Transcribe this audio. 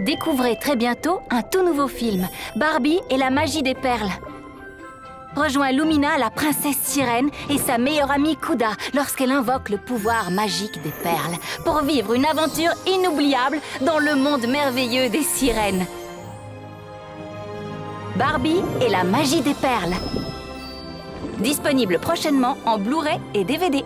Découvrez très bientôt un tout nouveau film, Barbie et la magie des perles. Rejoins Lumina, la princesse sirène, et sa meilleure amie Kuda lorsqu'elle invoque le pouvoir magique des perles pour vivre une aventure inoubliable dans le monde merveilleux des sirènes. Barbie et la magie des perles. Disponible prochainement en Blu-ray et DVD.